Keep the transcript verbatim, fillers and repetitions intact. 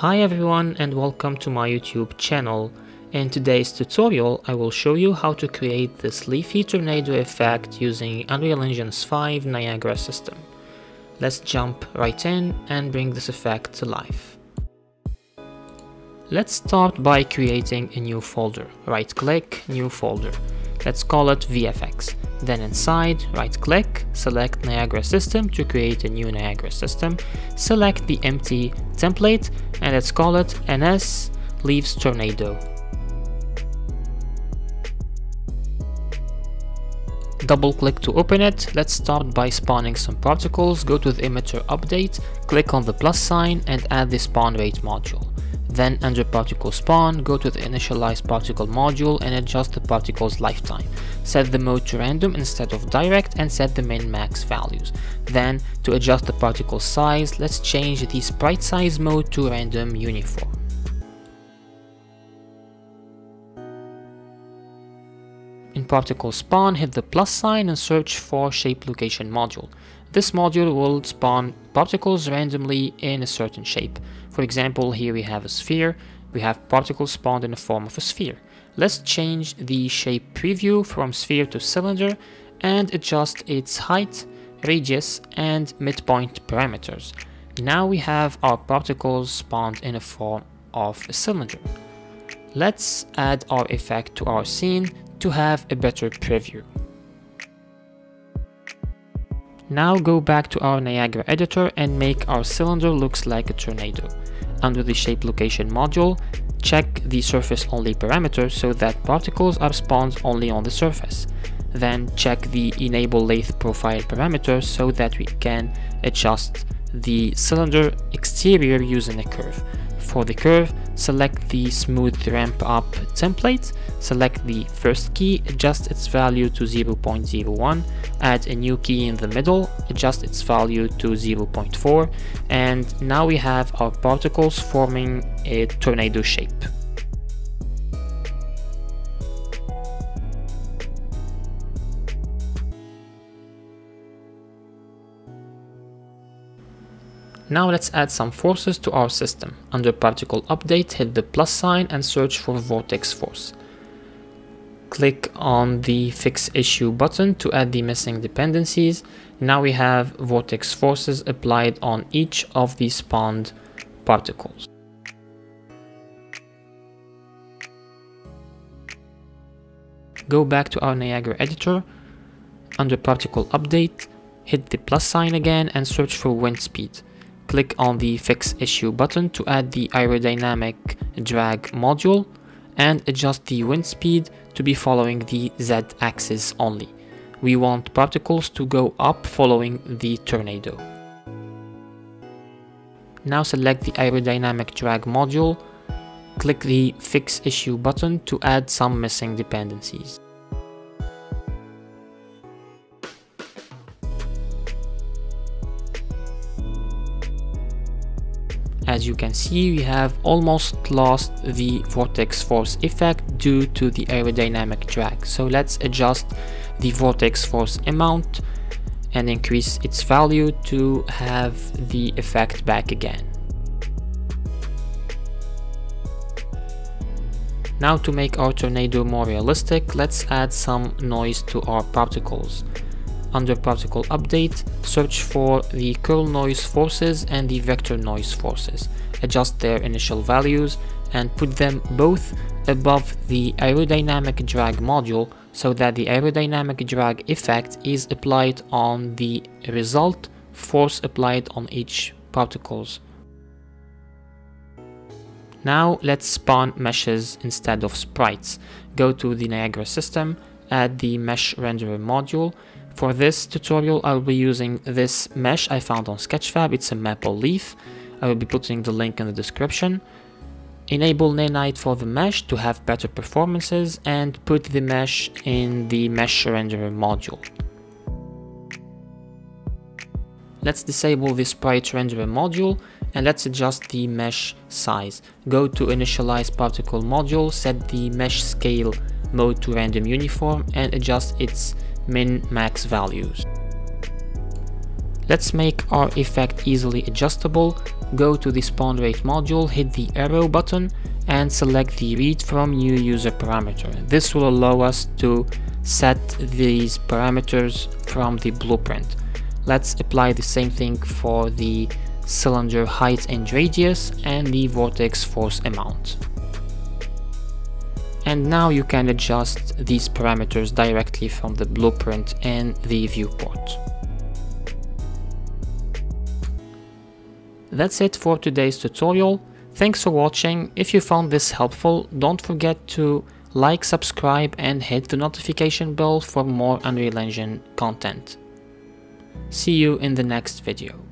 Hi everyone and welcome to my YouTube channel. In today's tutorial I will show you how to create this leafy tornado effect using Unreal Engine's five Niagara system. Let's jump right in and bring this effect to life. Let's start by creating a new folder. Right click, new folder. Let's call it V F X. Then inside, right click, select Niagara system to create a new Niagara system. Select the empty template and let's call it N S Leaves Tornado. Double click to open it. Let's start by spawning some particles. Go to the emitter update, click on the plus sign and add the spawn rate module. Then under particle spawn, go to the initialize particle module and adjust the particle's lifetime. Set the mode to random instead of direct and set the min max values. Then to adjust the particle size, let's change the sprite size mode to random uniform. In particle spawn, hit the plus sign and search for shape location module. This module will spawn particles randomly in a certain shape. For example, here we have a sphere, we have particles spawned in the form of a sphere. Let's change the shape preview from sphere to cylinder and adjust its height, radius and midpoint parameters. Now we have our particles spawned in the form of a cylinder. Let's add our effect to our scene to have a better preview. Now go back to our Niagara editor and make our cylinder looks like a tornado. Under the shape location module, check the surface only parameter so that particles are spawned only on the surface. Then check the enable lathe profile parameter so that we can adjust the cylinder exterior using a curve. For the curve, select the smooth ramp up template, select the first key, adjust its value to zero point zero one, add a new key in the middle, adjust its value to zero point four, and now we have our particles forming a tornado shape. Now let's add some forces to our system. Under particle update, hit the plus sign and search for vortex force. Click on the fix issue button to add the missing dependencies. Now we have vortex forces applied on each of the spawned particles. Go back to our Niagara editor. Under particle update, hit the plus sign again and search for wind speed. Click on the fix issue button to add the aerodynamic drag module and adjust the wind speed to be following the Z axis only. We want particles to go up following the tornado. Now select the aerodynamic drag module, click the fix issue button to add some missing dependencies. As you can see, we have almost lost the vortex force effect due to the aerodynamic drag. So let's adjust the vortex force amount and increase its value to have the effect back again. Now to make our tornado more realistic, let's add some noise to our particles. Under particle update, search for the curl noise forces and the vector noise forces. Adjust their initial values and put them both above the aerodynamic drag module so that the aerodynamic drag effect is applied on the result force applied on each particles. Now let's spawn meshes instead of sprites. Go to the Niagara system, add the mesh renderer module. For this tutorial, I'll be using this mesh I found on Sketchfab. It's a maple leaf. I will be putting the link in the description. Enable Nanite for the mesh to have better performances and put the mesh in the mesh renderer module. Let's disable the sprite renderer module and let's adjust the mesh size. Go to initialize particle module, set the mesh scale mode to random uniform and adjust its min max values. Let's make our effect easily adjustable. Go to the spawn rate module, hit the arrow button and select the read from new user parameter. This will allow us to set these parameters from the blueprint. Let's apply the same thing for the cylinder height and radius and the vortex force amount. And now you can adjust these parameters directly from the blueprint in the viewport. That's it for today's tutorial. Thanks for watching. If you found this helpful, don't forget to like, subscribe and hit the notification bell for more Unreal Engine content. See you in the next video.